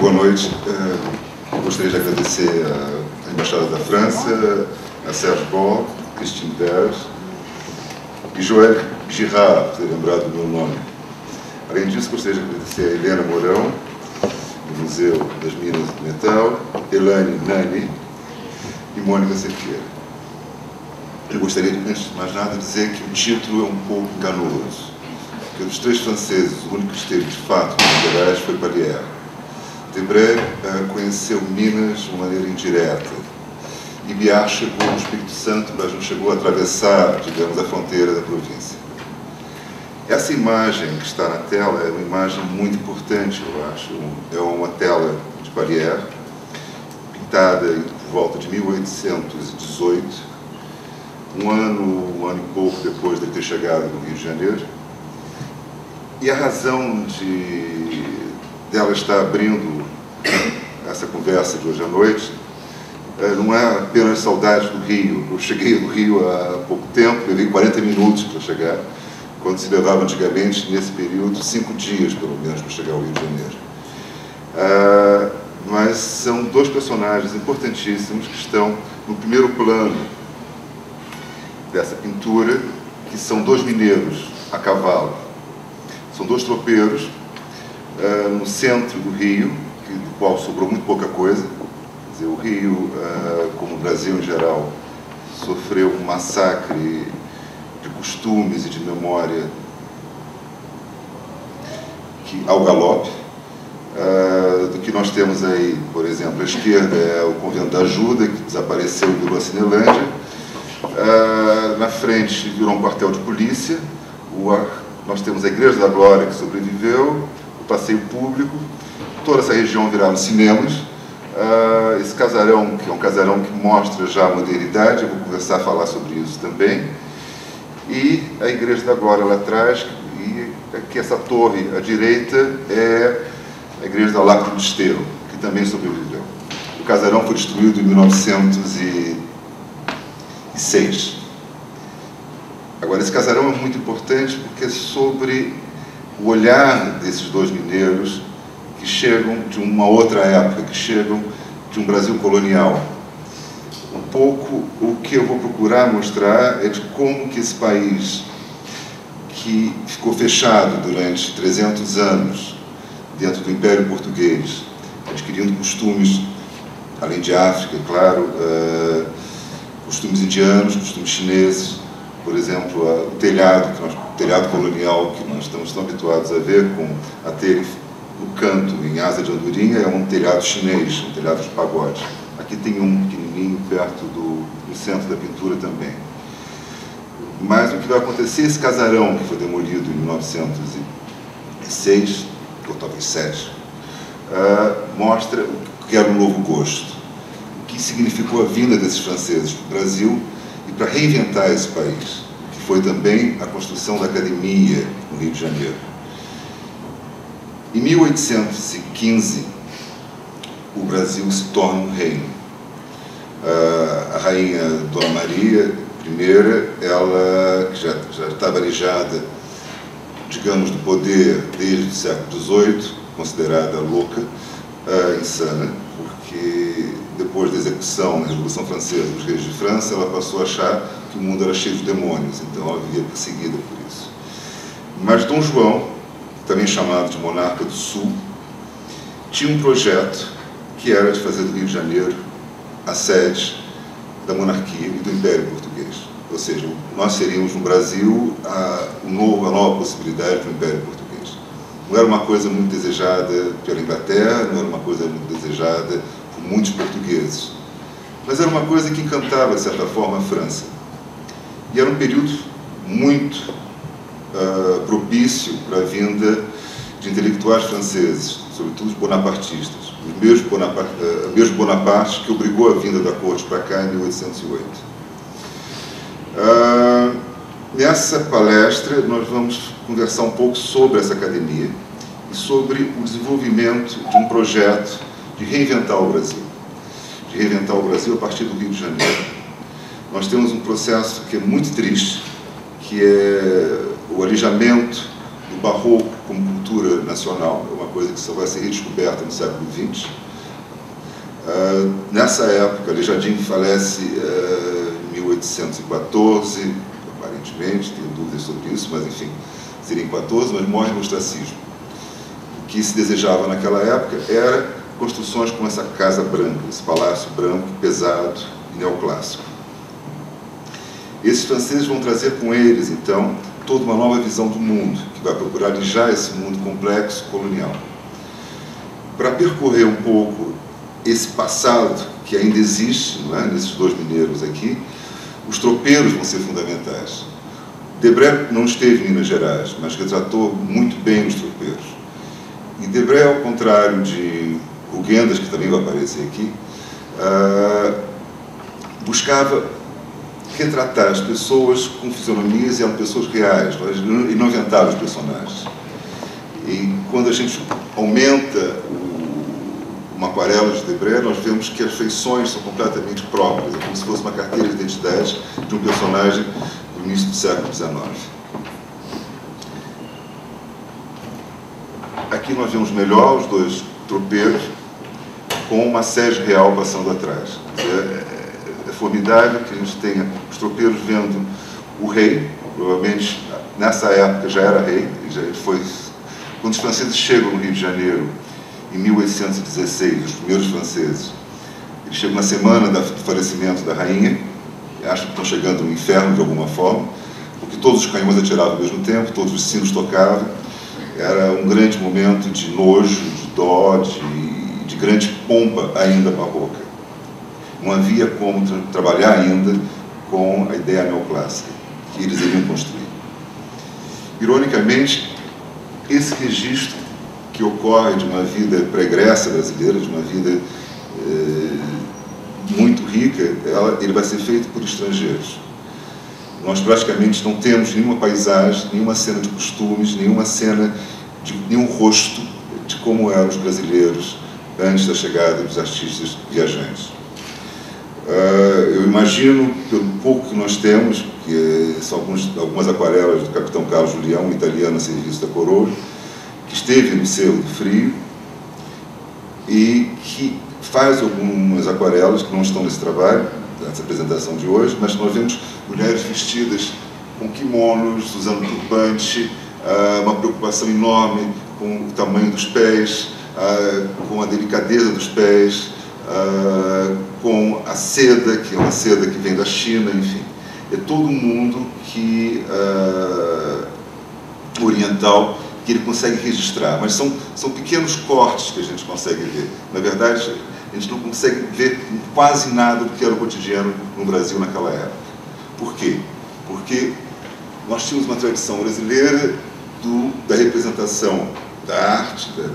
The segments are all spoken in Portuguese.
Boa noite. Gostaria de agradecer à Embaixada da França, a Serge Bon, Christine Verge e Joël Girard, ter lembrado do meu nome. Além disso, gostaria de agradecer a Helena Mourão, do Museu das Minas de Metal, Elane Nani e Mônica Cerqueira. Eu gostaria de, antes de mais nada, dizer que o título é um pouco enganoso. Porque dos três franceses, o único que esteve de fato em Minas Gerais foi Pallière. Debret conheceu Minas de maneira indireta. E Biard chegou no Espírito Santo, mas não chegou a atravessar, digamos, a fronteira da província. Essa imagem que está na tela é uma imagem muito importante, eu acho. É uma tela de Pallière, pintada por volta de 1818, um ano e pouco depois de ter chegado no Rio de Janeiro. E a razão dela estar abrindo essa conversa de hoje à noite não é apenas saudade do Rio. Eu cheguei no Rio há pouco tempo, levei 40 minutos para chegar, quando se levava antigamente, nesse período, 5 dias, pelo menos, para chegar ao Rio de Janeiro. Mas são dois personagens importantíssimos que estão no primeiro plano dessa pintura, que são dois mineiros a cavalo. São dois tropeiros no centro do Rio, do qual sobrou muito pouca coisa. O Rio, como o Brasil em geral, sofreu um massacre de costumes e de memória ao galope. Do que nós temos aí, por exemplo, à esquerda é o Convento da Ajuda, que desapareceu e virou a Cinelândia. Na frente virou um quartel de polícia. Nós temos a Igreja da Glória, que sobreviveu, o passeio público. Toda essa região viraram cinemas. Esse casarão, que é um casarão que mostra já a modernidade, eu vou falar sobre isso também, e a Igreja da Glória lá atrás, e aqui essa torre à direita é a Igreja do Lato-Listeiro, que também sobreviveu. O casarão foi destruído em 1906. Agora, esse casarão é muito importante porque é sobre o olhar desses dois mineiros que chegam de uma outra época, que chegam de um Brasil colonial. Um pouco o que eu vou procurar mostrar é de como que esse país, que ficou fechado durante 300 anos dentro do Império Português, adquirindo costumes, além de África, claro, costumes indianos, costumes chineses, por exemplo, o telhado, colonial que nós estamos tão habituados a ver, a ter o canto em asa de andorinha, é um telhado chinês, um telhado de pagode. Aqui tem um pequenininho perto do centro da pintura também. Mas o que vai acontecer, esse casarão que foi demolido em 1906, ou talvez 7, mostra o que era um novo gosto, o que significou a vinda desses franceses para o Brasil e para reinventar esse país, que foi também a construção da academia no Rio de Janeiro. Em 1815, o Brasil se torna um reino. A rainha Dona Maria I, ela já estava alijada, digamos, do poder desde o século XVIII, considerada louca, insana, porque depois da execução da Revolução Francesa dos reis de França, ela passou a achar que o mundo era cheio de demônios, então ela vivia perseguida por isso. Mas Dom João, também chamado de monarca do Sul, tinha um projeto que era de fazer do Rio de Janeiro a sede da monarquia e do Império Português. Ou seja, nós seríamos no Brasil a nova possibilidade do Império Português. Não era uma coisa muito desejada pela Inglaterra, não era uma coisa muito desejada por muitos portugueses, mas era uma coisa que encantava, de certa forma, a França. E era um período muito propício para a vinda de intelectuais franceses, sobretudo bonapartistas, o mesmo Bonaparte que obrigou a vinda da corte para cá em 1808. Nessa palestra nós vamos conversar um pouco sobre essa academia e sobre o desenvolvimento de um projeto de reinventar o Brasil, a partir do Rio de Janeiro. Nós temos um processo que é muito triste, que é o alijamento do barroco como cultura nacional, é uma coisa que só vai ser redescoberta no século XX. Nessa época, Le Jardim falece em 1814, aparentemente, tenho dúvidas sobre isso, mas enfim, seria em 14, mas morre no ostracismo. O que se desejava naquela época era construções como essa casa branca, esse palácio branco, pesado e neoclássico. Esses franceses vão trazer com eles, então, toda uma nova visão do mundo, que vai procurar lijar esse mundo complexo, colonial. Para percorrer um pouco esse passado que ainda existe, não é? Nesses dois mineiros aqui, os tropeiros vão ser fundamentais. Debret não esteve em Minas Gerais, mas retratou muito bem os tropeiros. E Debret, ao contrário de Rugendas, que também vai aparecer aqui, buscava retratar as pessoas com fisionomias e eram pessoas reais, e não inventaram os personagens. E quando a gente aumenta uma aquarela de Debret, nós vemos que as feições são completamente próprias, é como se fosse uma carteira de identidade de um personagem do início do século XIX. Aqui nós vemos melhor os dois tropeiros com uma sege real passando atrás. É formidável que a gente tenha os tropeiros vendo o rei, provavelmente nessa época já era rei, ele foi... Quando os franceses chegam no Rio de Janeiro, em 1816, os primeiros franceses, eles chegam na semana do falecimento da rainha, acham que estão chegando no inferno de alguma forma, porque todos os canhões atiravam ao mesmo tempo, todos os sinos tocavam, era um grande momento de nojo, de dó, de grande pompa ainda barroca. Não havia como trabalhar ainda com a ideia neoclássica que eles iriam construir. Ironicamente, esse registro que ocorre de uma vida pregressa brasileira, de uma vida muito rica, ele vai ser feito por estrangeiros. Nós praticamente não temos nenhuma paisagem, nenhuma cena de costumes, nenhuma cena de nenhum rosto de como eram os brasileiros antes da chegada dos artistas viajantes. Eu imagino, pelo pouco que nós temos, que são algumas aquarelas do capitão Carlos Julião, um italiano a serviço da coroa, que esteve no Museu do Frio e que faz algumas aquarelas que não estão nesse trabalho, nessa apresentação de hoje, mas nós vemos mulheres vestidas com kimonos, usando turbante, uma preocupação enorme com o tamanho dos pés, com a delicadeza dos pés, com a seda, que é uma seda que vem da China, enfim. É todo um mundo que, oriental, que ele consegue registrar, mas são pequenos cortes que a gente consegue ver. Na verdade, a gente não consegue ver quase nada do que era o cotidiano no Brasil naquela época. Por quê? Porque nós tínhamos uma tradição brasileira da representação da arte, do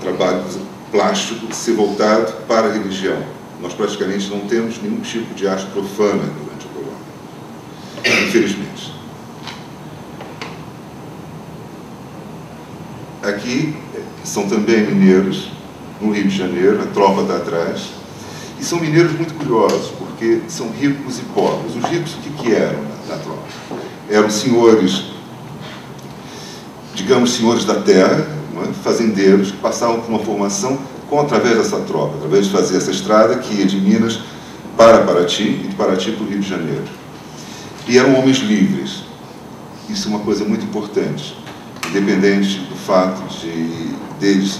trabalho plástico ser voltado para a religião. Nós praticamente não temos nenhum tipo de arte profana durante a colônia, infelizmente. Aqui são também mineiros, no Rio de Janeiro, a tropa está atrás. E são mineiros muito curiosos, porque são ricos e pobres. Os ricos, o que eram na tropa? Eram senhores, digamos, senhores da terra, fazendeiros, que passavam por uma formação através dessa tropa, através de fazer essa estrada que ia de Minas para Paraty e de Paraty para o Rio de Janeiro. E eram homens livres. Isso é uma coisa muito importante, independente do fato de deles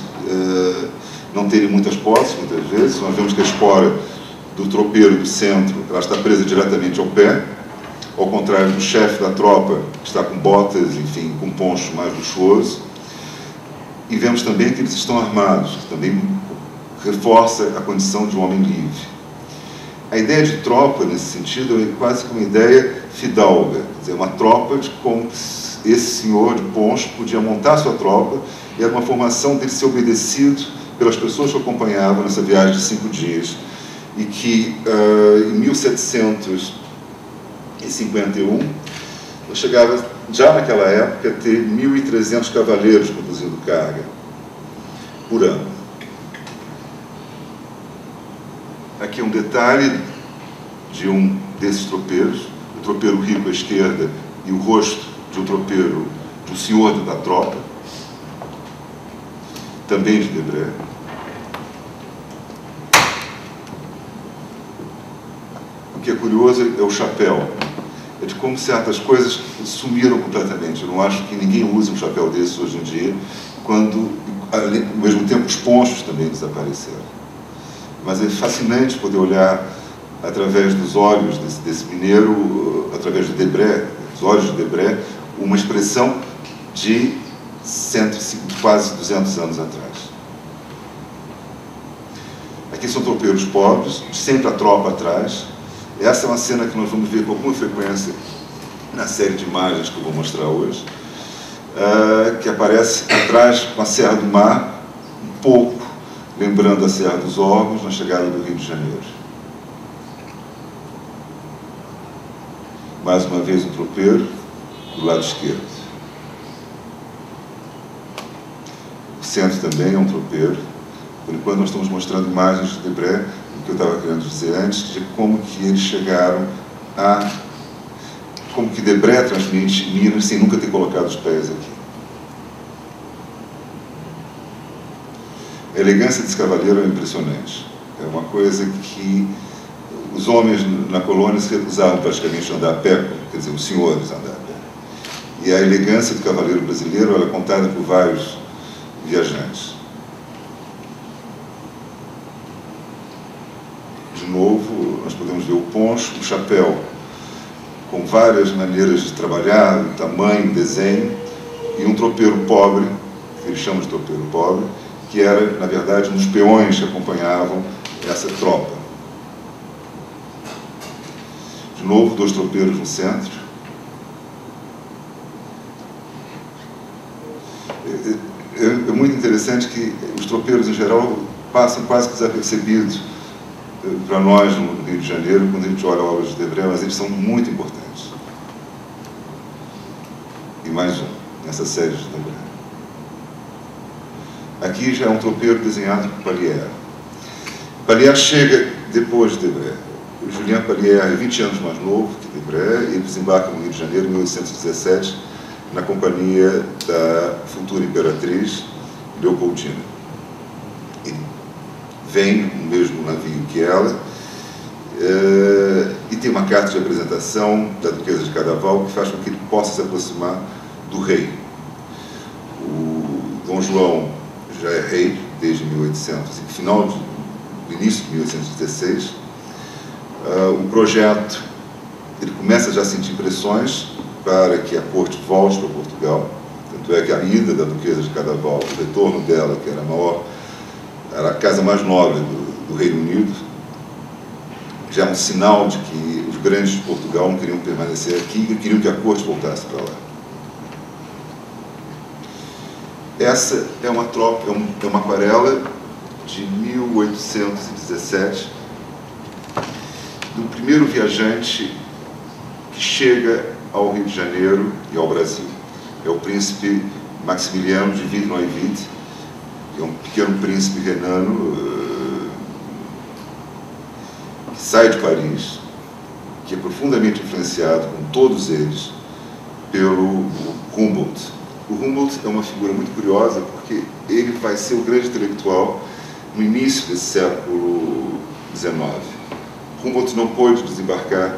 não terem muitas posses, muitas vezes. Nós vemos que a espora do tropeiro do centro, ela está presa diretamente ao pé, ao contrário do chefe da tropa, que está com botas, enfim, com poncho mais luxuoso. E vemos também que eles estão armados, que também reforça a condição de um homem livre. A ideia de tropa, nesse sentido, é quase que uma ideia fidalga, quer dizer, uma tropa de como esse senhor de poncho podia montar sua tropa, e era uma formação dele ser obedecido pelas pessoas que o acompanhavam nessa viagem de 5 dias, e que em 1751 chegava, já naquela época, a ter 1.300 cavaleiros produzindo carga por ano. Aqui um detalhe de um desses tropeiros, o tropeiro rico à esquerda e o rosto de um tropeiro, de um senhor da tropa, também de Debret. O que é curioso é o chapéu, é de como certas coisas sumiram completamente. Eu não acho que ninguém use um chapéu desse hoje em dia, quando, ao mesmo tempo, os ponchos também desapareceram. Mas é fascinante poder olhar através dos olhos desse mineiro, através de Debret, dos olhos de Debret, uma expressão de 150, quase 200 anos atrás. Aqui são tropeiros pobres, sempre a tropa atrás. Essa é uma cena que nós vamos ver com alguma frequência na série de imagens que eu vou mostrar hoje, que aparece atrás com a Serra do Mar, um pouco lembrando a Serra dos Órgãos na chegada do Rio de Janeiro. Mais uma vez um tropeiro do lado esquerdo. O centro também é um tropeiro. Por enquanto nós estamos mostrando imagens de Debret, que eu estava querendo dizer antes, de como que eles chegaram a... como que Debret transmite Minas sem nunca ter colocado os pés aqui. A elegância desse cavaleiro é impressionante. É uma coisa que os homens na colônia se recusavam praticamente a andar a pé, quer dizer, os senhores a andar a pé. E a elegância do cavaleiro brasileiro era contada por vários viajantes. De novo, nós podemos ver o poncho, o chapéu, com várias maneiras de trabalhar, o tamanho, o desenho, e um tropeiro pobre, que eles chamam de tropeiro pobre, que era, na verdade, um dos peões que acompanhavam essa tropa. De novo, dois tropeiros no centro. É muito interessante que os tropeiros, em geral, passam quase que desapercebidos para nós no Rio de Janeiro, quando a gente olha a obra de Debret, mas eles são muito importantes. E mais um, nessa série de Debret. Aqui já é um tropeiro desenhado por Pallière. Pallière chega depois de Debret. O Julien Pallière é 20 anos mais novo que Debret, e ele desembarca no Rio de Janeiro em 1817, na companhia da futura imperatriz Leopoldina. Vem no mesmo navio que ela, e tem uma carta de apresentação da Duquesa de Cadaval que faz com que ele possa se aproximar do rei. O Dom João já é rei desde 1800, final do início de 1816. O projeto, ele começa já a sentir pressões para que a corte volte para Portugal, tanto é que a ida da Duquesa de Cadaval, o retorno dela, que era a maior, era a casa mais nobre do Reino Unido, já é um sinal de que os grandes de Portugal não queriam permanecer aqui e queriam que a corte voltasse para lá. Essa é uma tropa, é uma aquarela de 1817, do primeiro viajante que chega ao Rio de Janeiro e ao Brasil. É o príncipe Maximiliano de Vide-Neuwied, é um pequeno príncipe renano que sai de Paris, que é profundamente influenciado, como todos eles, pelo Humboldt. O Humboldt é uma figura muito curiosa porque ele vai ser o grande intelectual no início desse século XIX. Humboldt não pôde desembarcar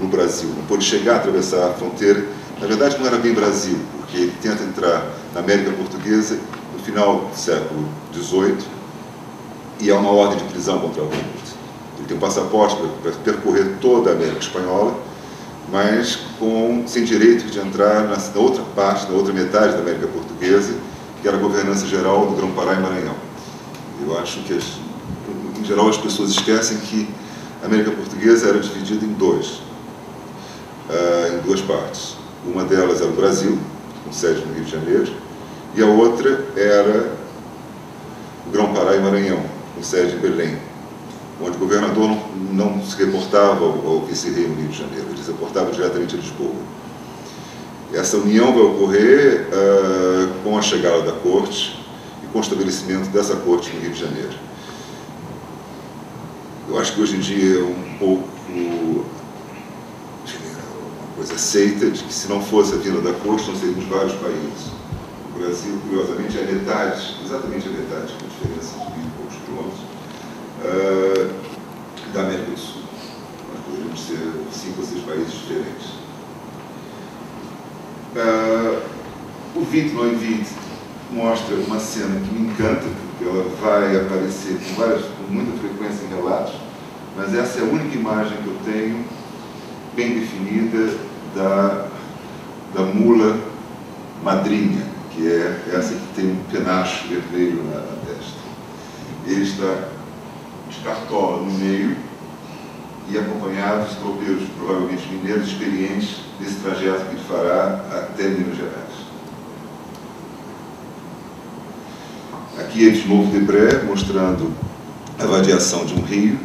no Brasil, não pôde chegar a atravessar a fronteira. Na verdade, não era bem Brasil, porque ele tenta entrar na América Portuguesa final do século XVIII, e há uma ordem de prisão contra o Humboldt. Ele tem um passaporte para percorrer toda a América Espanhola, mas sem direito de entrar na outra parte, na outra metade da América Portuguesa, que era a governança geral do Grão-Pará e Maranhão. Eu acho que, em geral, as pessoas esquecem que a América Portuguesa era dividida em duas partes. Uma delas era o Brasil, com sede no Rio de Janeiro, e a outra era o Grão-Pará e Maranhão, com sede em Belém, onde o governador não se reportava ao vice-rei no Rio de Janeiro, ele se reportava diretamente a Lisboa. Essa união vai ocorrer com a chegada da corte e com o estabelecimento dessa corte no Rio de Janeiro. Eu acho que hoje em dia é um pouco coisa aceita de que, se não fosse a Vila da Corte, não seríamos vários países. O Brasil, curiosamente, é metade, exatamente a metade, com diferença de 1.000 e poucos quilômetros, da América do Sul. Nós poderíamos ser 5 ou 6 países diferentes. O Vite non Vite mostra uma cena que me encanta, porque ela vai aparecer com muita frequência em relatos, mas essa é a única imagem que eu tenho bem definida da mula madrinha, que é essa que tem um penacho vermelho na testa. Ele está de cartola no meio e acompanhado de tropeiros, provavelmente mineiros, experientes desse trajeto que ele fará até Minas Gerais. Aqui é de novo Debret, mostrando a vadiação de um rio,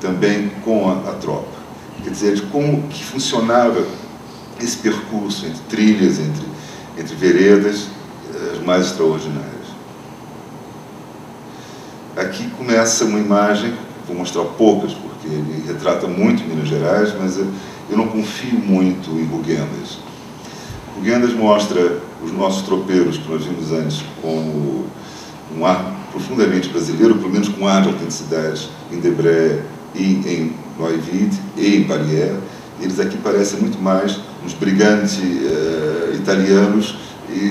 também com a tropa. Quer dizer, de como que funcionava esse percurso entre trilhas, entre veredas, as mais extraordinárias. Aqui começa uma imagem, vou mostrar poucas, porque ele retrata muito Minas Gerais, mas eu não confio muito em Rugendas. Rugendas mostra os nossos tropeiros, que nós vimos antes, como um ar profundamente brasileiro, pelo menos com um ar de autenticidade em Debret e em Noivide e em Pallière. Eles aqui parecem muito mais uns brigantes italianos e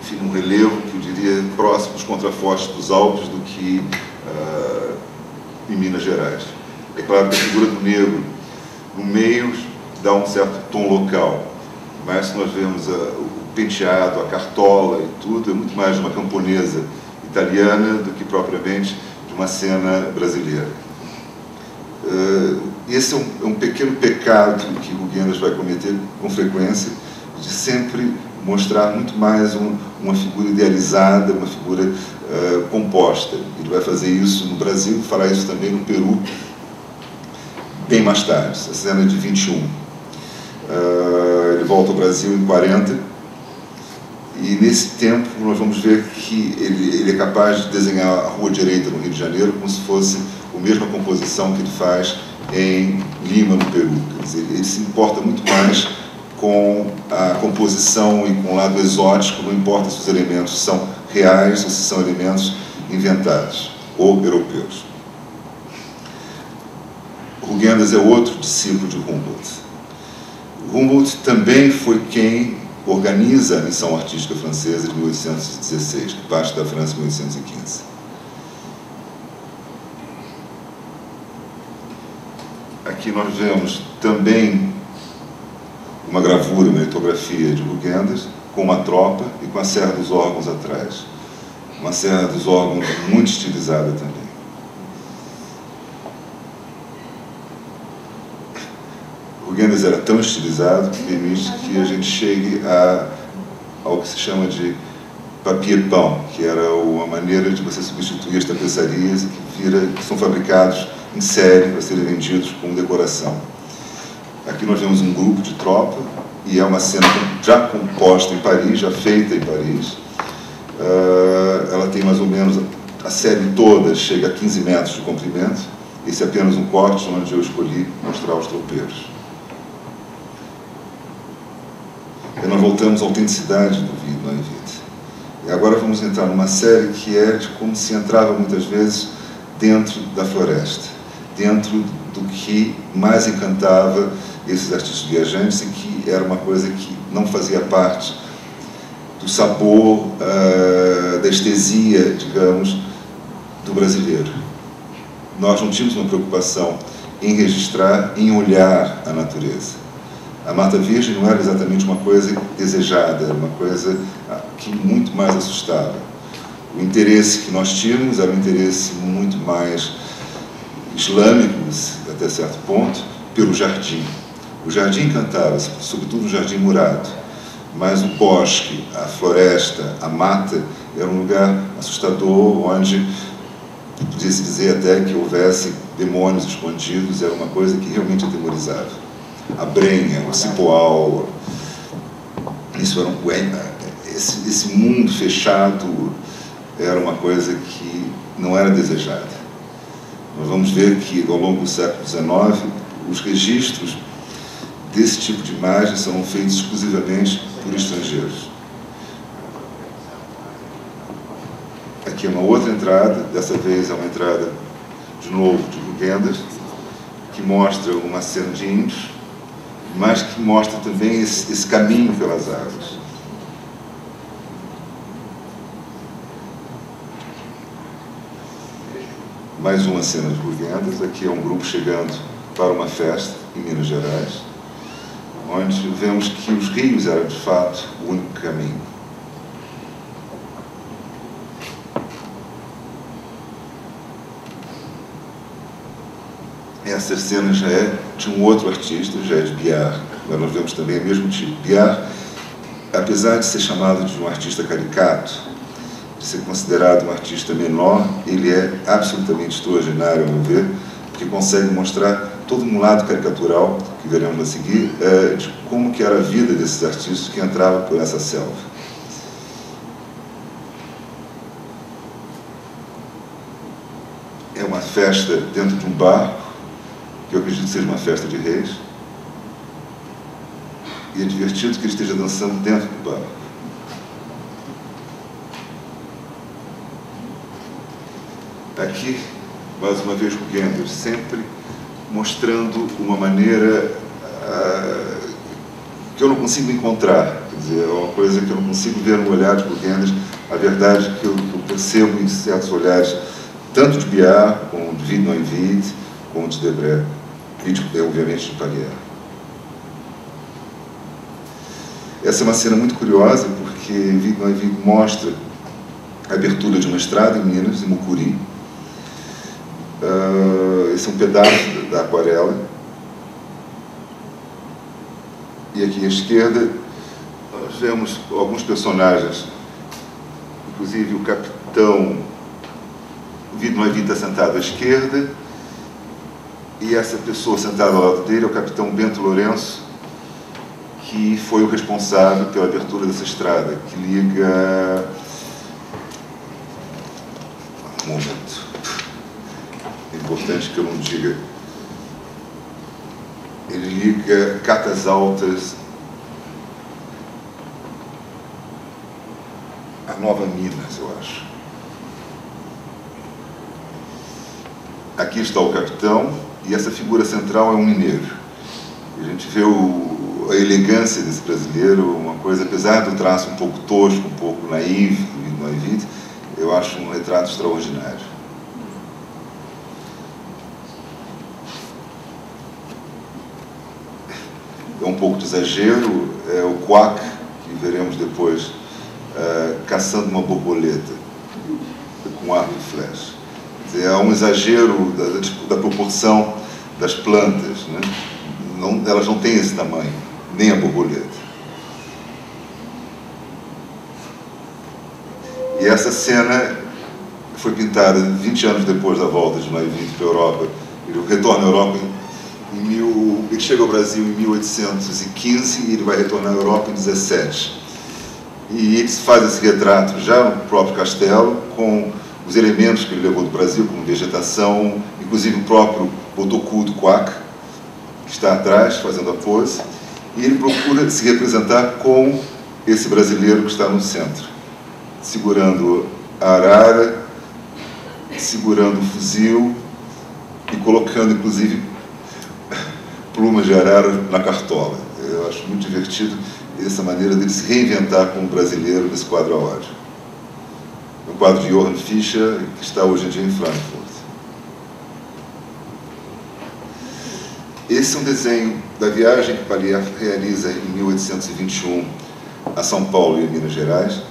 enfim, um relevo, que eu diria, próximo dos contrafortes dos Alpes do que em Minas Gerais. É claro que a figura do negro no meio dá um certo tom local, mas se nós vemos o penteado, a cartola e tudo, é muito mais uma camponesa italiana do que propriamente de uma cena brasileira. Esse é um pequeno pecado que Rugendas vai cometer com frequência, de sempre mostrar muito mais uma figura idealizada, uma figura composta. Ele vai fazer isso no Brasil, fará isso também no Peru, bem mais tarde, a cena de 21. Ele volta ao Brasil em 40, e nesse tempo nós vamos ver que ele é capaz de desenhar a Rua Direita no Rio de Janeiro como se fosse a mesma composição que ele faz em Lima, no Peru. Quer dizer, ele se importa muito mais com a composição e com o lado exótico, não importa se os elementos são reais ou se são elementos inventados ou europeus. Rugendas é outro discípulo de Humboldt. Humboldt também foi quem organiza a missão artística francesa de 1816, que parte da França em 1815. Aqui nós vemos também uma gravura, uma litografia de Rugendas, com uma tropa e com a Serra dos Órgãos atrás. Uma Serra dos Órgãos muito estilizada também. Rugendas era tão estilizado que permite que a gente chegue ao que se chama de papier-pão, que era uma maneira de você substituir as tapeçarias que são fabricados em série para serem vendidos como decoração. Aqui nós vemos um grupo de tropa, e é uma cena já composta em Paris, já feita em Paris. Ela tem mais ou menos, a série toda chega a 15 metros de comprimento. Esse é apenas um corte onde eu escolhi mostrar os tropeiros. E nós voltamos à autenticidade do Vite non Vite. E agora vamos entrar numa série que é de como se entrava muitas vezes dentro da floresta, dentro do que mais encantava esses artistas viajantes, e que era uma coisa que não fazia parte do sabor, da estesia, digamos, do brasileiro. Nós não tínhamos uma preocupação em registrar, em olhar a natureza. A Mata Virgem não era exatamente uma coisa desejada, era uma coisa que muito mais assustava. O interesse que nós tínhamos era um interesse muito mais islâmico, até certo ponto, pelo jardim. O jardim encantava, sobretudo o jardim murado, mas o bosque, a floresta, a mata, era um lugar assustador, onde podia-se dizer até que houvesse demônios escondidos, era uma coisa que realmente atemorizava. A brenha, o cipoal, isso era esse mundo fechado, era uma coisa que não era desejada. Nós vamos ver que, ao longo do século XIX, os registros desse tipo de imagens são feitos exclusivamente por estrangeiros. Aqui é uma outra entrada, dessa vez é uma entrada de novo de Rugendas, que mostra uma cena de índios, mas que mostra também esse caminho pelas águas. Mais uma cena de Rugendas, aqui é um grupo chegando para uma festa em Minas Gerais, onde vemos que os rios eram de fato o único caminho. Essa cena já é de um outro artista, já é de Biard, mas nós vemos também o mesmo tipo. Biard, apesar de ser chamado de um artista caricato, de ser considerado um artista menor, ele é absolutamente extraordinário, a meu ver, porque consegue mostrar todo um lado caricatural, que veremos a seguir, de como que era a vida desses artistas que entravam por essa selva. É uma festa dentro de um barco, que eu acredito que seja uma festa de reis, e é divertido que ele esteja dançando dentro do barco. Aqui, mais uma vez, Rugendas, sempre mostrando uma maneira que eu não consigo encontrar. Quer dizer, é uma coisa que eu não consigo ver no olhar de Rugendas. A verdade é que eu percebo em certos olhares, tanto de Biard, como de Vide, como de Debret, e, obviamente, de Pallière. Essa é uma cena muito curiosa, porque Vide mostra a abertura de uma estrada em Minas, em Mucuri. Esse é um pedaço da aquarela. E aqui à esquerda nós vemos alguns personagens, inclusive o capitão Vide está sentado à esquerda, e essa pessoa sentada ao lado dele é o capitão Bento Lourenço, que foi o responsável pela abertura dessa estrada, que liga... Um momento. Importante que eu não diga. Ele liga Catas Altas a Nova Minas, eu acho. Aqui está o capitão, e essa figura central é um mineiro. A gente vê a elegância desse brasileiro, uma coisa, apesar do traço um pouco tosco, um pouco naive, eu acho um retrato extraordinário. É um pouco de exagero, é o quack, que veremos depois, caçando uma borboleta com arco e flecha. Quer dizer, há um exagero da proporção das plantas, né? Não, elas não têm esse tamanho, nem a borboleta. E essa cena foi pintada 20 anos depois da volta de Vide para a Europa. Ele retorna à Europa ele chega ao Brasil em 1815 e ele vai retornar à Europa em 17. E ele faz esse retrato já no próprio castelo, com os elementos que ele levou do Brasil, como vegetação, inclusive o próprio botocu do quack, que está atrás, fazendo a pose. E ele procura se representar com esse brasileiro que está no centro, segurando a arara, segurando o fuzil e colocando, inclusive, plumas de arara na cartola. Eu acho muito divertido essa maneira dele se reinventar como brasileiro nesse quadro a óleo. É um quadro de Johann Fischer, que está hoje em dia em Frankfurt. Esse é um desenho da viagem que Pallière realiza em 1821 a São Paulo e Minas Gerais,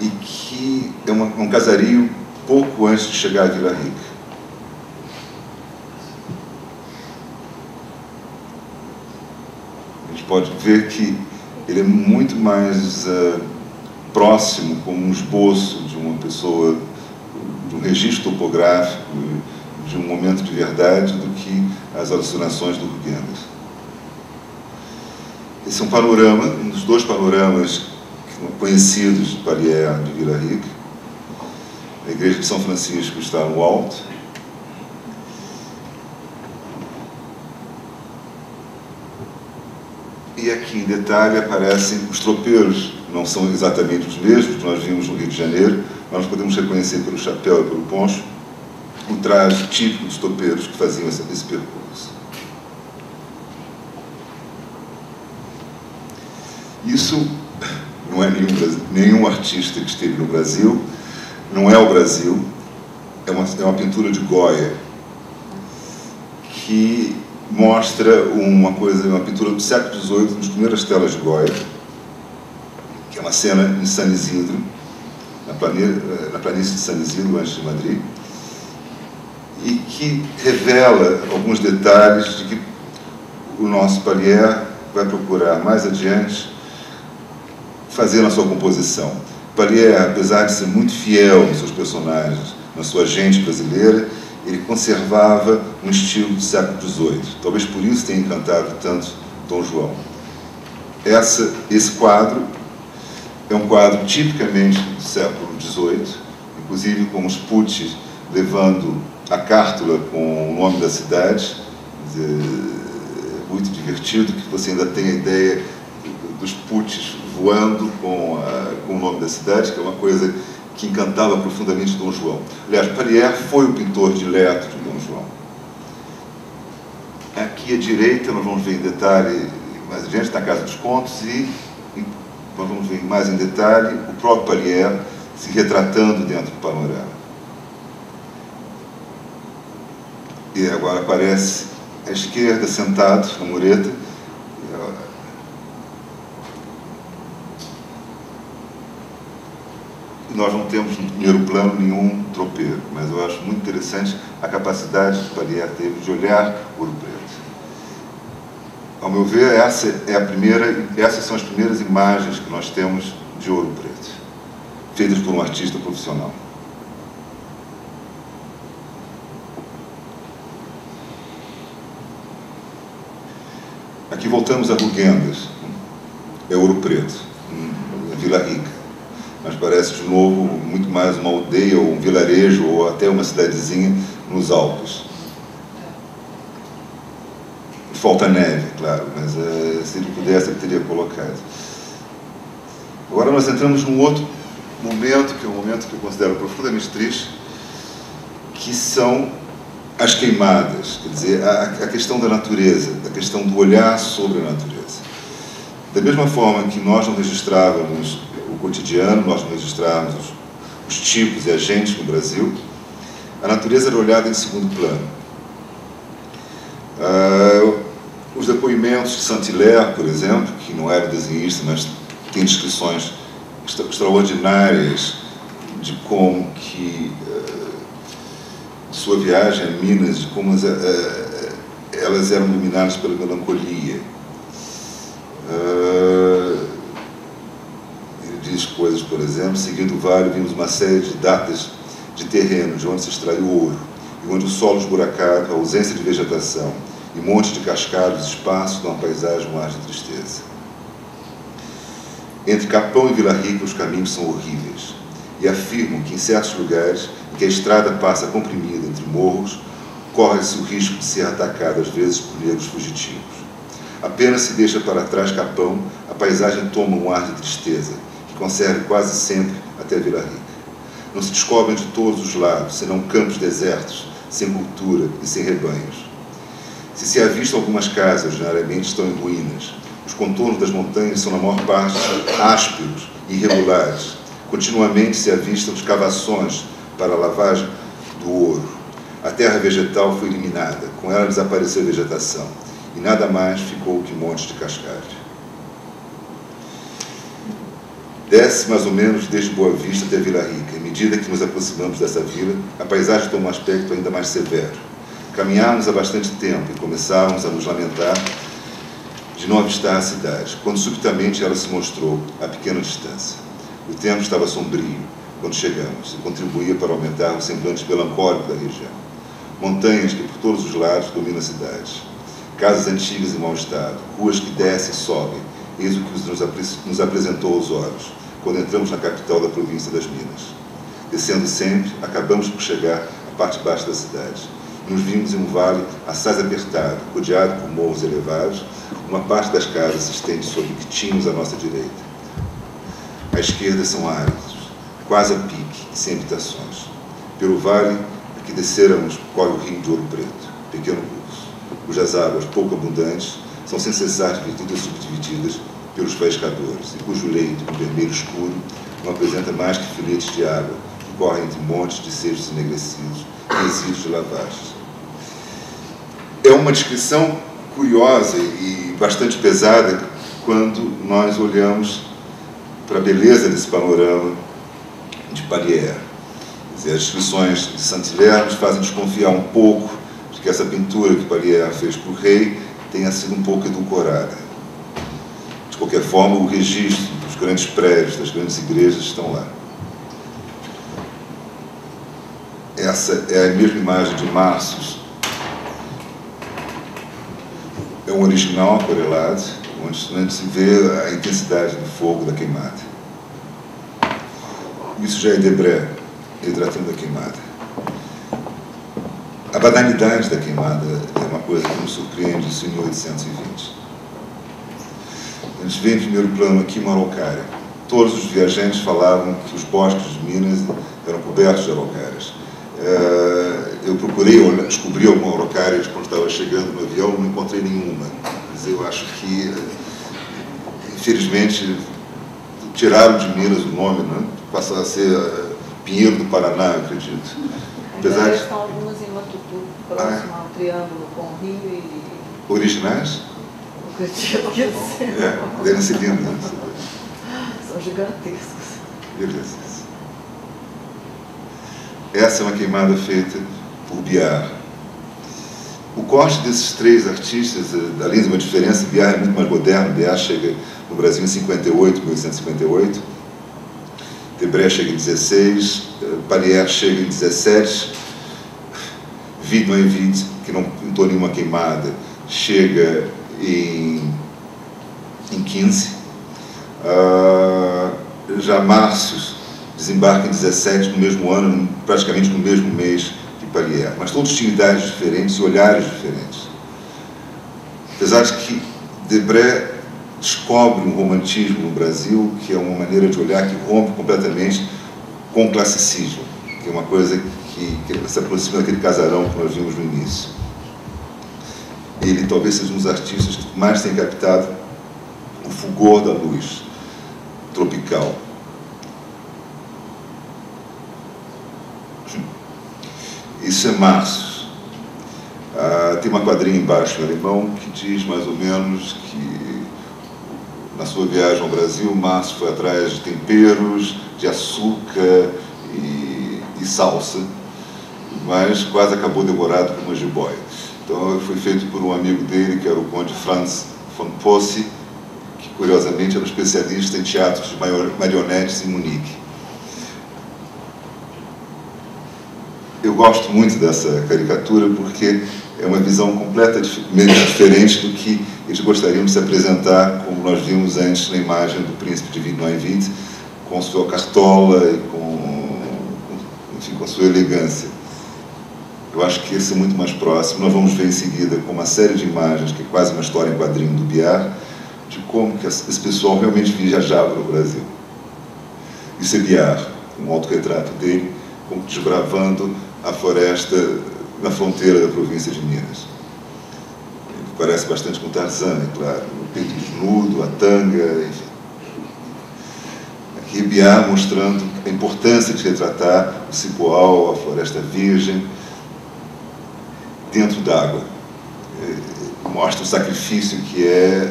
e que é um casario pouco antes de chegar à Vila Rica. Pode ver que ele é muito mais próximo, como um esboço de uma pessoa, de um registro topográfico, de um momento de verdade, do que as alucinações do Rugendas. Esse é um panorama, um dos dois panoramas conhecidos de Pallière, de Vila Rica. A igreja de São Francisco está no alto. e aqui em detalhe aparecem os tropeiros, não são exatamente os mesmos que nós vimos no Rio de Janeiro, nós podemos reconhecer pelo chapéu e pelo poncho o traje típico dos tropeiros que faziam esse percurso. Isso não é nenhum artista que esteve no Brasil, não é o Brasil, é uma pintura de Goya, que mostra uma pintura do século XVIII, nas primeiras telas de Goya, que é uma cena em San Isidro, na planície de San Isidro, antes de Madrid, e que revela alguns detalhes de que o nosso Pallière vai procurar mais adiante fazer na sua composição. Pallière, apesar de ser muito fiel nos seus personagens, na sua gente brasileira, ele conservava um estilo do século XVIII. Talvez por isso tenha encantado tanto Dom João. Esse quadro é um quadro tipicamente do século XVIII, inclusive com os putis levando a cártula com o nome da cidade. É muito divertido que você ainda tenha a ideia dos putis voando com o nome da cidade, que é uma coisa que encantava profundamente Dom João. Aliás, Pallière foi o pintor dileto de Dom João. Aqui à direita, nós vamos ver em detalhe, mais adiante, na Casa dos Contos, e nós vamos ver mais em detalhe o próprio Pallière se retratando dentro do panorama. E agora aparece à esquerda, sentado na mureta, nós não temos no primeiro plano nenhum tropeiro, mas eu acho muito interessante a capacidade que Pallière teve de olhar Ouro Preto. Ao meu ver, essas são as primeiras imagens que nós temos de Ouro Preto, feitas por um artista profissional. Aqui voltamos a Rugendas, é Ouro Preto, na Vila Rica. Mas parece, de novo, muito mais uma aldeia, ou um vilarejo, ou até uma cidadezinha nos Alpes. Falta neve, claro, mas se ele pudesse, ele teria colocado. Agora nós entramos num outro momento, que é um momento que eu considero profundamente triste, que são as queimadas, quer dizer, a questão da natureza, a questão do olhar sobre a natureza. Da mesma forma que nós não registrávamos cotidiano, nós registramos os tipos e agentes no Brasil, a natureza era olhada em segundo plano. Os depoimentos de Saint-Hilaire, por exemplo, que não era desenhista, mas tem descrições extraordinárias de como que sua viagem a Minas, de como elas eram dominadas pela melancolia. Coisas, por exemplo, seguindo o vale, vimos uma série de datas de terreno de onde se extrai o ouro, e onde o solo esburacado, a ausência de vegetação e montes de cascados, espaços, dão uma paisagem, um ar de tristeza. Entre Capão e Vila Rica, os caminhos são horríveis, e afirmam que em certos lugares em que a estrada passa comprimida entre morros, corre-se o risco de ser atacado, às vezes, por negros fugitivos. Apenas se deixa para trás Capão, a paisagem toma um ar de tristeza, conserve quase sempre até Vila Rica. Não se descobrem de todos os lados, senão campos desertos, sem cultura e sem rebanhos. Se avistam algumas casas, ordinariamente estão em ruínas. Os contornos das montanhas são, na maior parte, ásperos e irregulares. Continuamente se avistam escavações para a lavagem do ouro. A terra vegetal foi eliminada, com ela desapareceu a vegetação, e nada mais ficou que montes de cascalho. Desce mais ou menos desde Boa Vista até Vila Rica. À medida que nos aproximamos dessa vila, a paisagem toma um aspecto ainda mais severo. Caminhávamos há bastante tempo e começávamos a nos lamentar de não avistar a cidade, quando subitamente ela se mostrou a pequena distância. O tempo estava sombrio quando chegamos e contribuía para aumentar o semblante melancólico da região. Montanhas que por todos os lados dominam a cidade. Casas antigas em mau estado, ruas que descem e sobem. Eis o que nos apresentou aos olhos, quando entramos na capital da província das Minas. Descendo sempre, acabamos por chegar à parte baixa da cidade, nos vimos em um vale assaz apertado, rodeado por morros elevados. Uma parte das casas se estende sobre o que tínhamos à nossa direita. À esquerda são áridos, quase a pique, sem habitações. Pelo vale a que desceramos corre o rio de Ouro Preto, pequeno curso, cujas águas, pouco abundantes, são sem cessar divididas e subdivididas pelos pescadores, e cujo leito, com vermelho escuro, não apresenta mais que filetes de água que correm entre montes de cestos enegrecidos e resíduos de lavagens. É uma descrição curiosa e bastante pesada quando nós olhamos para a beleza desse panorama de Pallière. Quer dizer, as descrições de Saint-Hilaire nos fazem desconfiar um pouco de que essa pintura que Pallière fez para o rei tenha sido um pouco edulcorada. De qualquer forma, o registro dos grandes prédios, das grandes igrejas estão lá. Essa é a mesma imagem de Marços. É um original aquarelado, onde se vê a intensidade do fogo da queimada. Isso já é Debret, retratando a queimada. A banalidade da queimada é uma coisa que nos surpreende isso em 1820. A gente vê em primeiro plano aqui uma araucária. Todos os viajantes falavam que os bosques de Minas eram cobertos de araucárias. Eu procurei descobrir alguma araucária quando estava chegando no avião, não encontrei nenhuma. Mas eu acho que, infelizmente, tiraram de Minas o nome, né? Passou a ser Pinheiro do Paraná, acredito. Apesar de... estão algumas em Matutu, próximo ao triângulo com o Rio e... Originais? É, devem ser lindas. São gigantescos. Beleza. Essa é uma queimada feita por Biard. O corte desses três artistas, além de uma diferença, Biard é muito mais moderno. Biard chega no Brasil em 1858. Debret chega em 16. Pallière chega em 17. Vide, que não pintou nenhuma queimada, chega em 15, já Márcios desembarca em 17, no mesmo ano, praticamente no mesmo mês que Pallière, mas todos tinham idades diferentes e olhares diferentes. Apesar de que Debret descobre um romantismo no Brasil, que é uma maneira de olhar que rompe completamente com o classicismo, que é uma coisa que se aproxima daquele casarão que nós vimos no início. Ele talvez seja um dos artistas que mais tem captado o fulgor da luz tropical. Isso é Marços. Tem uma quadrinha embaixo em alemão que diz mais ou menos que na sua viagem ao Brasil, Marços foi atrás de temperos, de açúcar e salsa, mas quase acabou devorado por uma jiboia. Então, foi feito por um amigo dele, que era o conde Franz von Posse, que, curiosamente, era um especialista em teatros de marionetes em Munique. Eu gosto muito dessa caricatura porque é uma visão completamente diferente do que eles gostariam de se apresentar, como nós vimos antes na imagem do príncipe de Vide, com sua cartola e enfim, com sua elegância. Eu acho que esse é muito mais próximo. Nós vamos ver em seguida com uma série de imagens, que é quase uma história em quadrinho do Biard, de como que esse pessoal realmente viajava no Brasil. Isso é Biard, um autorretrato dele, como desbravando a floresta na fronteira da província de Minas. Ele parece bastante com Tarzan, é claro, o peito desnudo, a tanga, enfim. Aqui Biard mostrando a importância de retratar o cipoal, a floresta virgem, dentro d'água. Mostra o sacrifício que é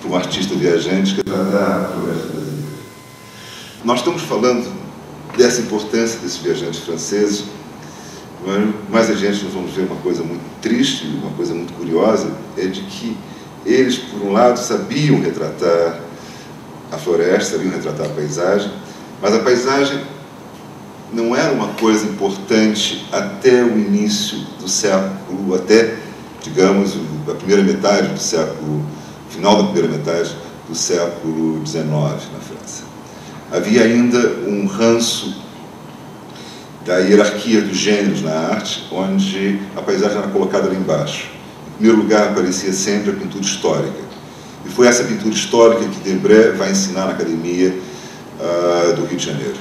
para um artista viajante que tratar a floresta brasileira. Nós estamos falando dessa importância desses viajantes franceses, mas mais adiante nós vamos ver uma coisa muito triste, uma coisa muito curiosa, é de que eles, por um lado, sabiam retratar a floresta, sabiam retratar a paisagem, mas a paisagem não era uma coisa importante até o início do século, até, digamos, a primeira metade do século, final da primeira metade do século XIX na França. Havia ainda um ranço da hierarquia dos gêneros na arte, onde a paisagem era colocada lá embaixo. Em primeiro lugar, aparecia sempre a pintura histórica. E foi essa pintura histórica que Debret vai ensinar na Academia do Rio de Janeiro.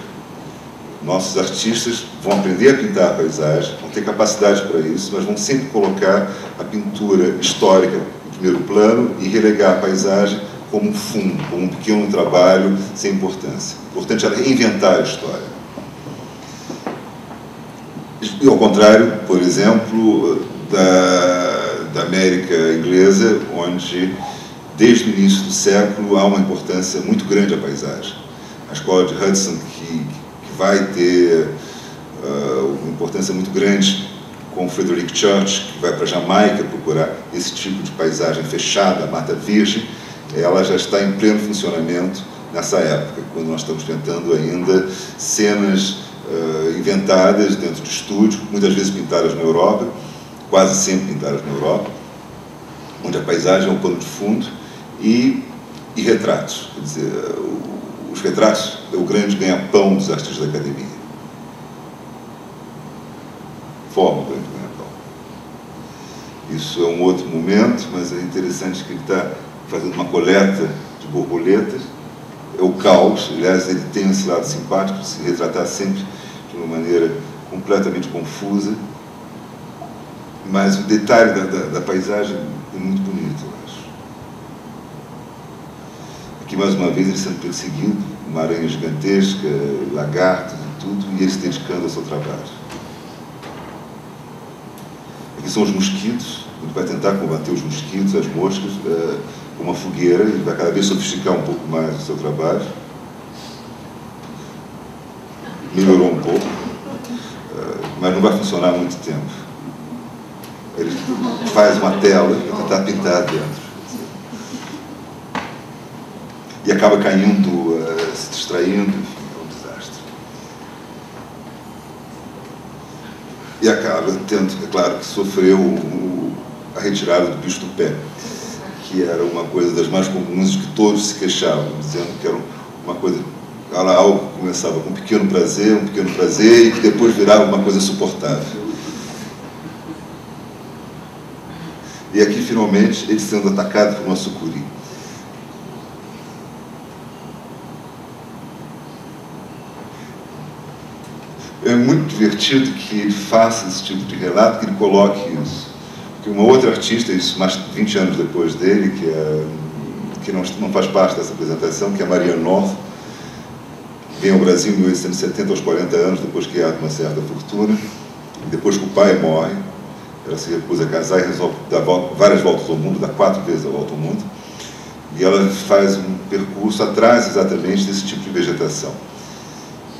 Nossos artistas vão aprender a pintar a paisagem, vão ter capacidade para isso, mas vão sempre colocar a pintura histórica em primeiro plano e relegar a paisagem como um fundo, como um pequeno trabalho sem importância. O importante era reinventar a história. E ao contrário, por exemplo, da América inglesa, onde desde o início do século há uma importância muito grande à paisagem. A escola de Hudson, que vai ter uma importância muito grande com Frederick Church, que vai para a Jamaica procurar esse tipo de paisagem fechada, a Mata Virgem, ela já está em pleno funcionamento nessa época, quando nós estamos tentando ainda cenas inventadas dentro de estúdio, muitas vezes pintadas na Europa, quase sempre pintadas na Europa, onde a paisagem é um pano de fundo e retratos. Quer dizer, os retratos é o grande ganha-pão dos artistas da academia. Forma o grande ganha-pão. Isso é um outro momento, mas é interessante que ele está fazendo uma coleta de borboletas. É o caos, aliás, ele tem esse lado simpático, se retratar sempre de uma maneira completamente confusa, mas o detalhe da paisagem é muito bonito, eu acho. Aqui, mais uma vez, ele sendo perseguido, uma aranha gigantesca, lagartos e tudo, e ele se dedicando ao seu trabalho. Aqui são os mosquitos, ele vai tentar combater os mosquitos, as moscas, uma fogueira, ele vai cada vez sofisticar um pouco mais o seu trabalho. Melhorou um pouco, mas não vai funcionar muito tempo. Ele faz uma tela para tentar pintar dentro. E acaba caindo, se distraindo, enfim, é um desastre. E acaba tendo, é claro, que sofreu a retirada do bicho do pé, que era uma coisa das mais comuns que todos se queixavam, dizendo que era uma coisa, era algo que começava com um pequeno prazer, e que depois virava uma coisa insuportável. E aqui, finalmente, ele sendo atacado por uma sucuri. É muito divertido que ele faça esse tipo de relato, que ele coloque isso. Uma outra artista, isso mais de 20 anos depois dele, que não faz parte dessa apresentação, que é a Maria North, vem ao Brasil em 1870, aos 40 anos, depois que há uma certa fortuna, e depois que o pai morre, ela se recusa a casar e resolve dar várias voltas ao mundo, dá 4 vezes a volta ao mundo, e ela faz um percurso atrás exatamente desse tipo de vegetação.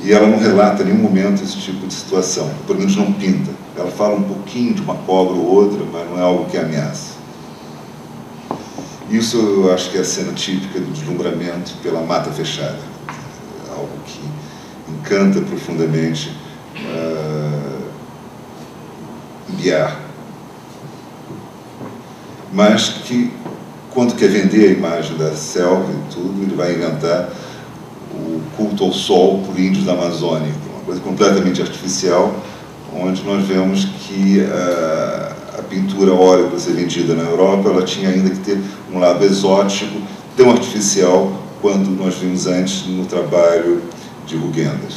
E ela não relata em nenhum momento esse tipo de situação, pelo menos não pinta. Ela fala um pouquinho de uma cobra ou outra, mas não é algo que ameaça. Isso eu acho que é a cena típica do deslumbramento pela mata fechada. É algo que encanta profundamente Biard. Mas que, quando quer vender a imagem da selva e tudo, ele vai inventar o culto ao sol por índios da Amazônia, uma coisa completamente artificial, onde nós vemos que a pintura óleo para ser vendida na Europa, ela tinha ainda que ter um lado exótico, tão artificial quanto nós vimos antes no trabalho de Rugendas.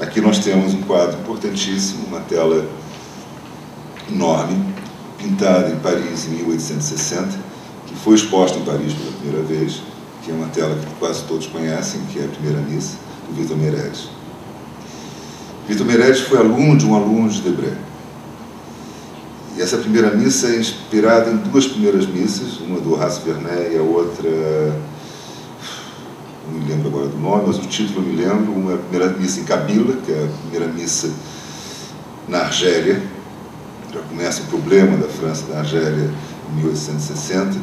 Aqui nós temos um quadro importantíssimo, uma tela enorme, pintada em Paris em 1860, que foi exposta em Paris pela primeira vez, que é uma tela que quase todos conhecem, que é a primeira missa, do Vitor Meireles. Vitor Meireles foi aluno de um aluno de Debret. E essa primeira missa é inspirada em 2 primeiras missas, uma do Horace Vernet e a outra, não me lembro agora do nome, mas o título eu me lembro, uma é a primeira missa em Kabila, que é a primeira missa na Argélia, já começa o problema da França e da Argélia, 1860,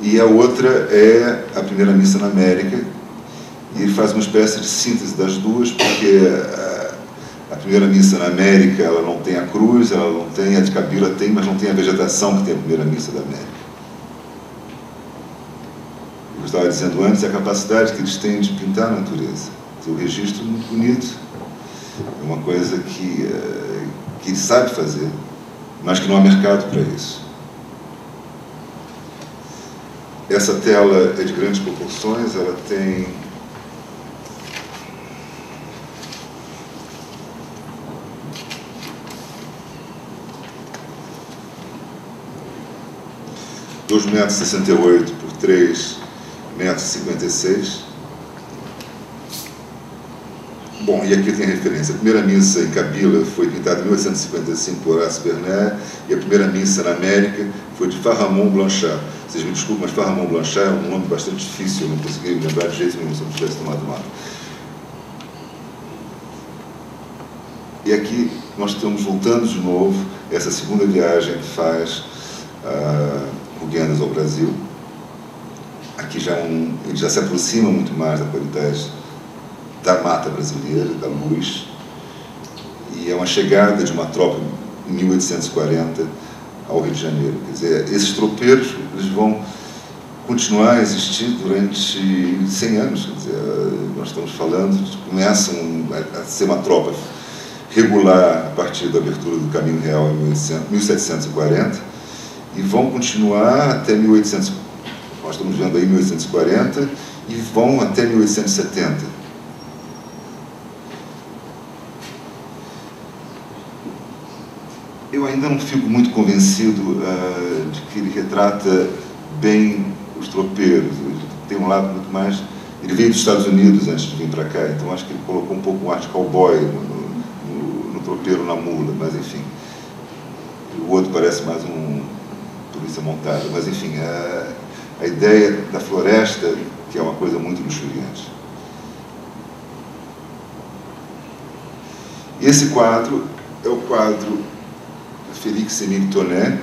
e a outra é a primeira missa na América, e ele faz uma espécie de síntese das duas, porque a primeira missa na América, ela não tem a cruz, ela não tem, a de Kabila tem, mas não tem a vegetação que tem a primeira missa da América. eu estava dizendo antes, é a capacidade que eles têm de pintar a natureza. Tem um registro muito bonito, é uma coisa que ele sabe fazer, mas que não há mercado para isso. Essa tela é de grandes proporções, ela tem 2,68 por 3,56 metros. Bom, e aqui tem a referência. A primeira missa em Kabila foi pintada em 1855 por Horácio Vernet, e a primeira missa na América foi de Farramont Blanchard. Vocês me desculpem, mas Farramont Blanchard é um nome bastante difícil, eu não consegui me lembrar de jeito nenhum, se eu não tivesse tomado nada. E aqui nós estamos voltando de novo, essa segunda viagem que faz Rugendas ao Brasil. Aqui já ele já se aproxima muito mais da qualidade da mata brasileira, da luz, e é uma chegada de uma tropa em 1840 ao Rio de Janeiro. Quer dizer, esses tropeiros eles vão continuar a existir durante 100 anos. Quer dizer, nós estamos falando, começam a ser uma tropa regular a partir da abertura do Caminho Real em 1740 e vão continuar até 1800, nós estamos vendo aí 1840 e vão até 1870. Eu ainda não fico muito convencido de que ele retrata bem os tropeiros. Ele tem um lado muito mais... Ele veio dos Estados Unidos antes de vir para cá, então acho que ele colocou um pouco um arte cowboy no tropeiro, na mula, mas enfim. O outro parece mais um polícia montado, mas enfim, a ideia da floresta, que é uma coisa muito luxuriante. E esse quadro é o quadro Félix Émile Tonnet,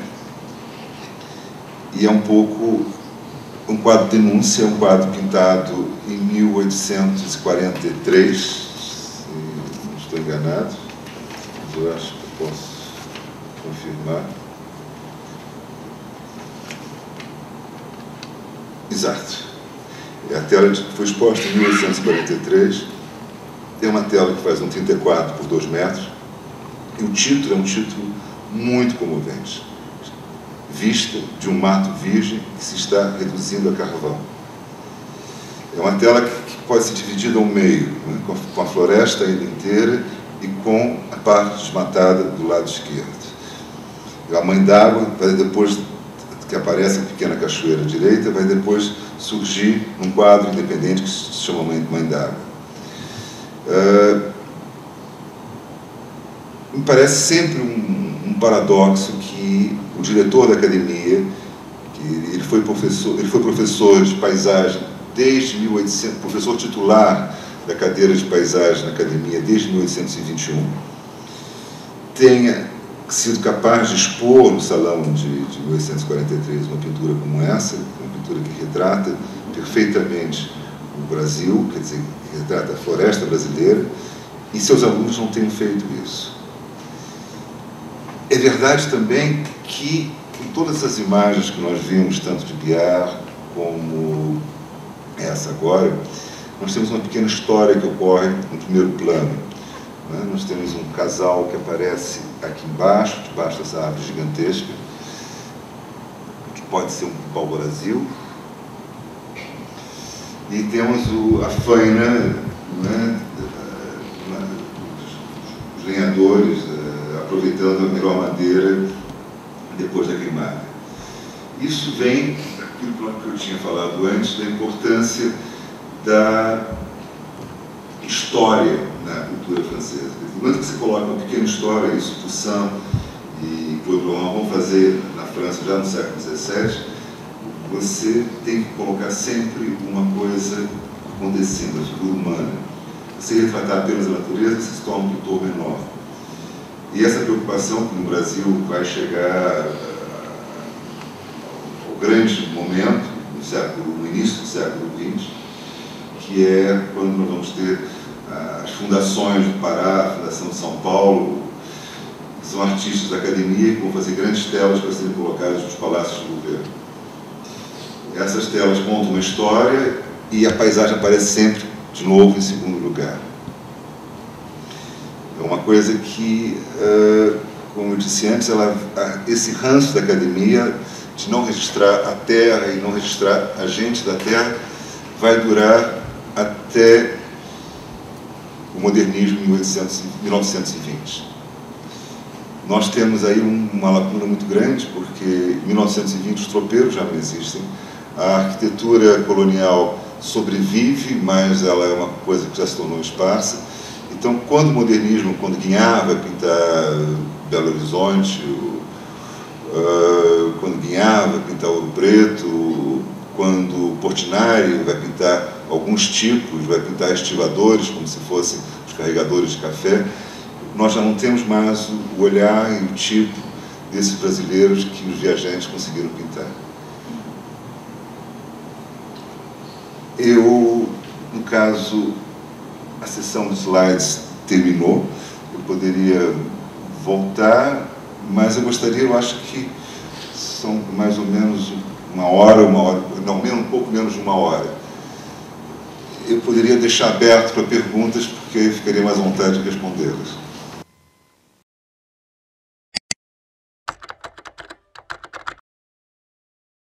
e é um pouco um quadro de denúncia, um quadro pintado em 1843, se não estou enganado, mas eu acho que posso confirmar. Exato. A tela foi exposta em 1843, é uma tela que faz um 34 por 2 metros, e o título é um título muito comovente: Vista de um mato virgem que se está reduzindo a carvão. É uma tela que pode ser dividida ao meio, né, com a floresta ainda inteira e com a parte desmatada do lado esquerdo. A mãe d'água vai, depois que aparece a pequena cachoeira direita, vai depois surgir um quadro independente que se chama Mãe d'Água. Me parece sempre um paradoxo que o diretor da academia, que ele foi professor de paisagem desde 1800, professor titular da cadeira de paisagem na academia desde 1821, tenha sido capaz de expor no salão de 1843 uma pintura como essa, uma pintura que retrata perfeitamente o Brasil, quer dizer, que retrata a floresta brasileira, e seus alunos não tenham feito isso. É verdade também que em todas essas imagens que nós vimos, tanto de Biard como essa agora, nós temos uma pequena história que ocorre no primeiro plano. Nós temos um casal que aparece aqui embaixo, debaixo dessa árvore gigantesca, que pode ser um pau-brasil. E temos a faina, né, os lenhadores, aproveitando a melhor madeira depois da queimada. Isso vem daquilo que eu tinha falado antes, da importância da história na cultura francesa. Quando você coloca uma pequena história, isso Poussin e Claude Lorrain vão fazer na França já no século XVII, você tem que colocar sempre uma coisa acontecendo, a figura humana. Se retratar apenas a natureza, se torna um pintor menor. E essa preocupação que no Brasil vai chegar ao grande momento, no início do século XX, que é quando nós vamos ter as fundações do Pará, a Fundação de São Paulo, que são artistas da academia que vão fazer grandes telas para serem colocadas nos palácios do governo. Essas telas contam uma história e a paisagem aparece sempre de novo em segundo lugar. É uma coisa que, como eu disse antes, esse ranço da academia de não registrar a terra e não registrar a gente da terra vai durar até o modernismo em 1920. Nós temos aí uma lacuna muito grande, porque em 1920 os tropeiros já não existem. A arquitetura colonial sobrevive, mas ela é uma coisa que já se tornou esparsa. Então, quando o modernismo, quando Guignard vai pintar Belo Horizonte, quando Guignard vai pintar Ouro Preto, quando Portinari vai pintar alguns tipos, vai pintar estivadores, como se fossem os carregadores de café, nós já não temos mais o olhar e o tipo desses brasileiros que os viajantes conseguiram pintar. No caso, a sessão de slides terminou, eu poderia voltar, mas eu gostaria, eu acho que são mais ou menos uma hora, não, um pouco menos de uma hora. Eu poderia deixar aberto para perguntas, porque aí ficaria mais à vontade de respondê-las.